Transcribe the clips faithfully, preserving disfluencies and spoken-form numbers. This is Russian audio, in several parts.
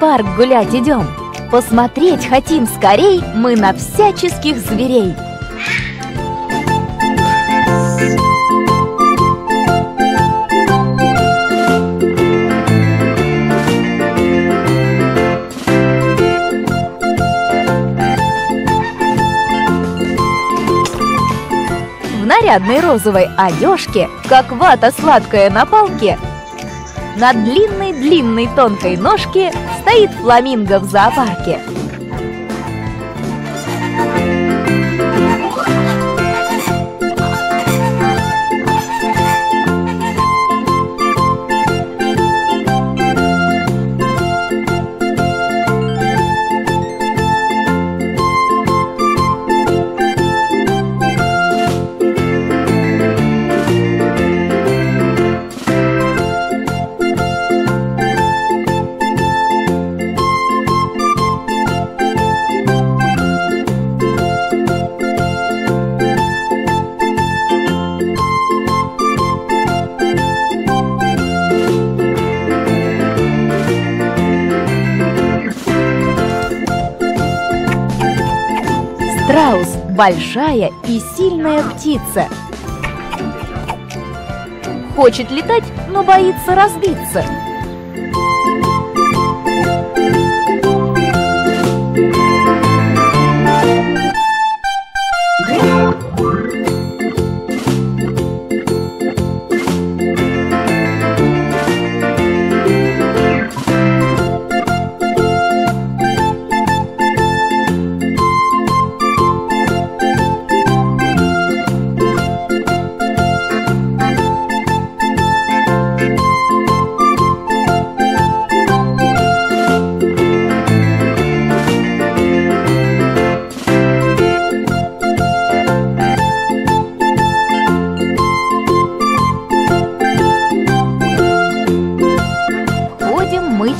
Парк гулять идем, посмотреть хотим скорей мы на всяческих зверей. В нарядной розовой одежке, как вата сладкая на палке, на длинной-длинной тонкой ножке стоит фламинго в зоопарке. Страус – большая и сильная птица. Хочет летать, но боится разбиться.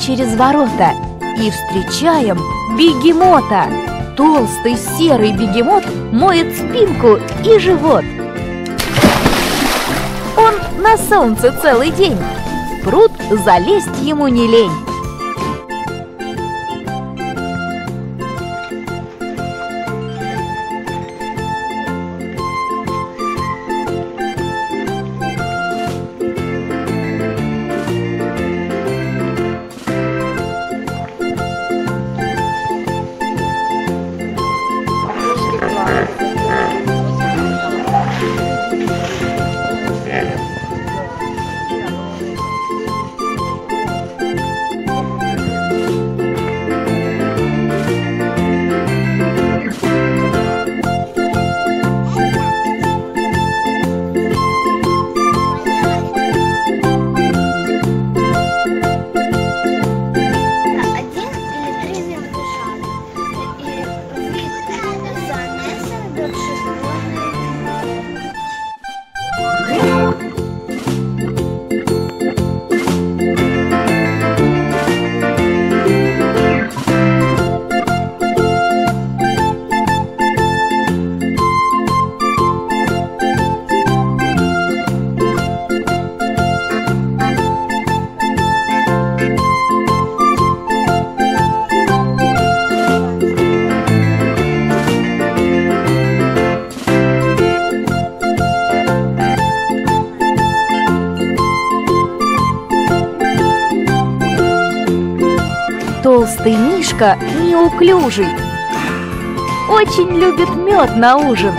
Через ворота и встречаем бегемота. Толстый серый бегемот моет спинку и живот. Он на солнце целый день, в пруд залезть ему не лень. Толстый Мишка неуклюжий, очень любит мед на ужин.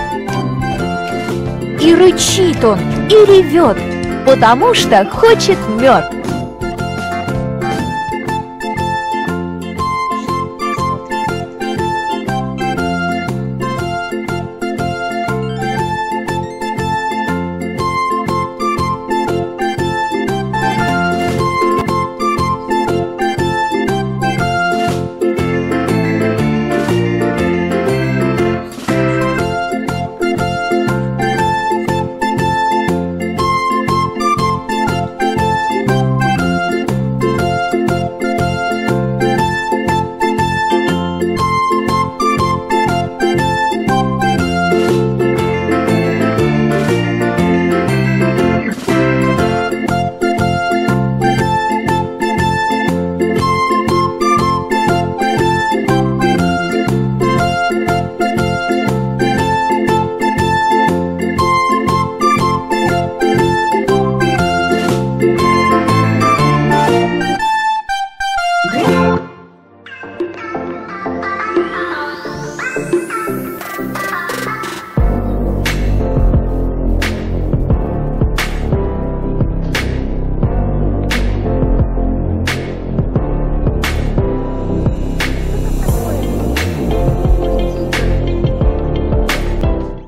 И рычит он, и ревет, потому что хочет мед.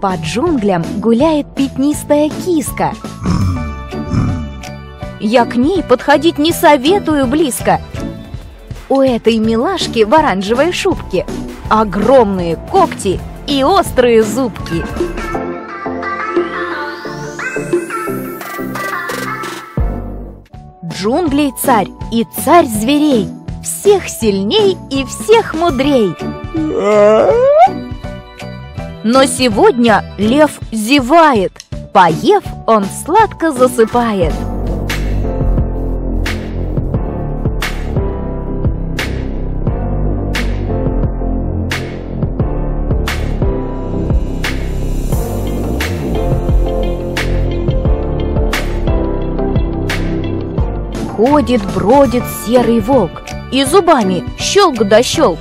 По джунглям гуляет пятнистая киска. Я к ней подходить не советую близко. У этой милашки в оранжевой шубке огромные когти и острые зубки. Джунглей царь и царь зверей, всех сильней и всех мудрей. Но сегодня лев зевает, поев, он сладко засыпает. Ходит, бродит серый волк и зубами щелк да щелк.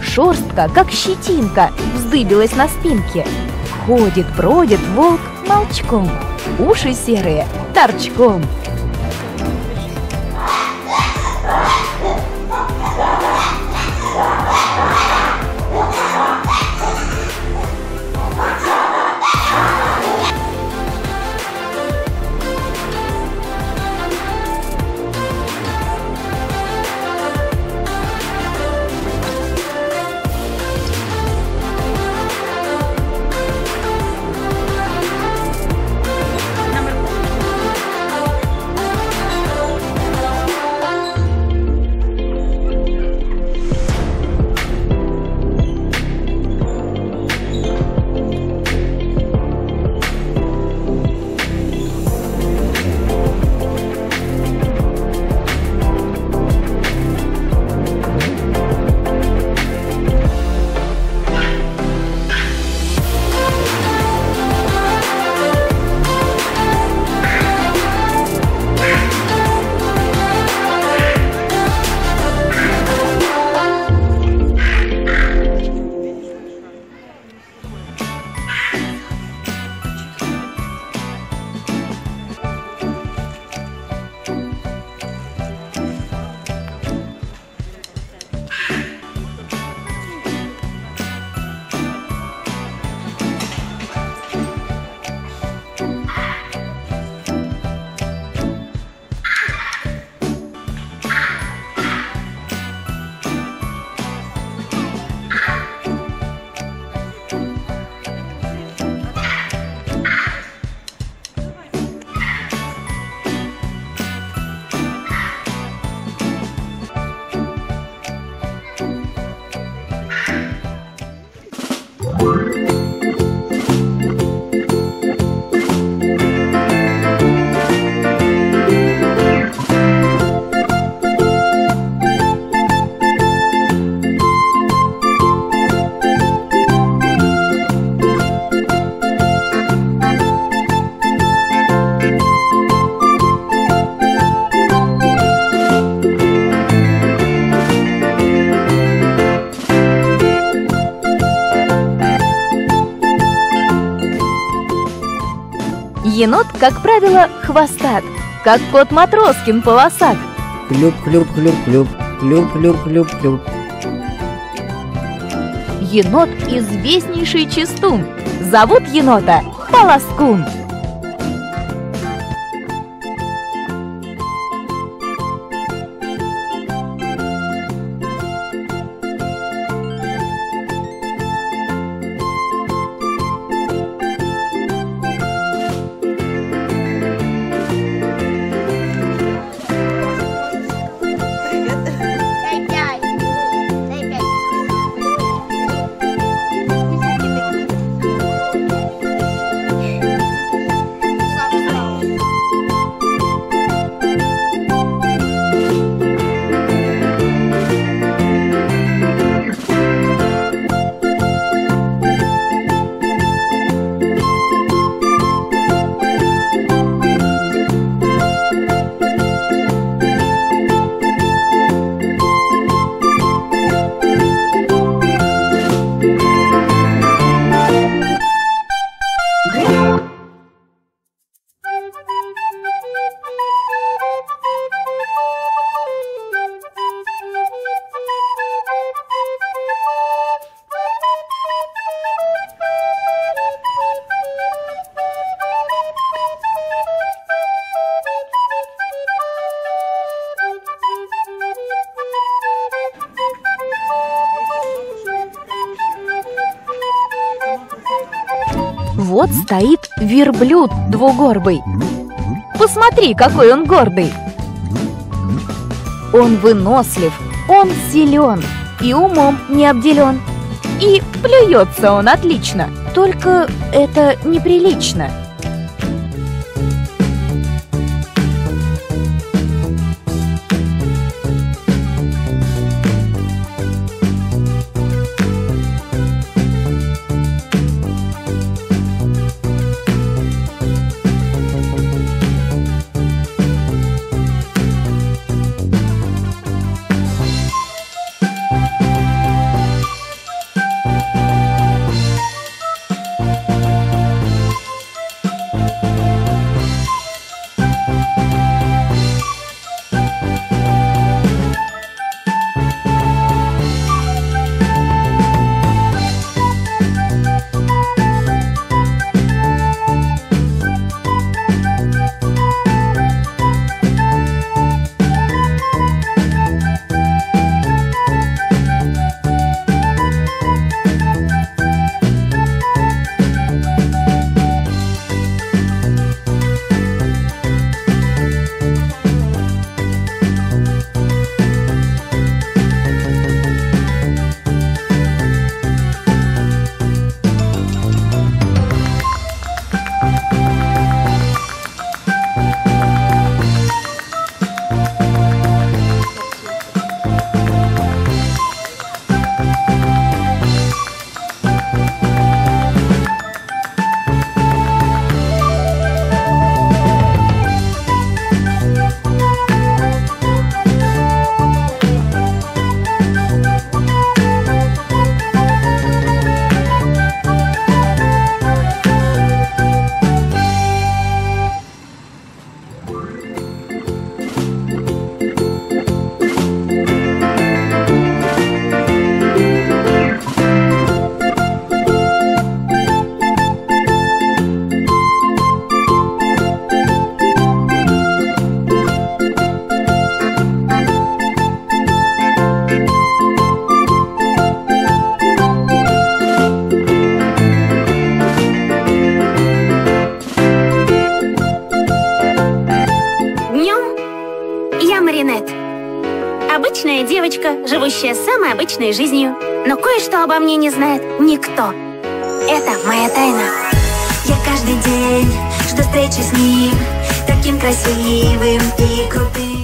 Шерстка, как щетинка, вздыбилась на спинке. Ходит, бродит волк молчком, уши серые торчком. Енот, как правило, хвостат, как кот Матроскин полосат. Клюп-клюп-клюп-клюп, клюп-клюп-клюп-клюп. Енот известнейший чистун, зовут енота Полоскун. вот стоит верблюд двугорбый. Посмотри, какой он гордый! Он вынослив, он силен и умом не обделен. И плюется он отлично, только это неприлично. Живущая самой обычной жизнью, но кое-что обо мне не знает никто. Это моя тайна. Я каждый день жду встречи с ним, таким красивым и крутым.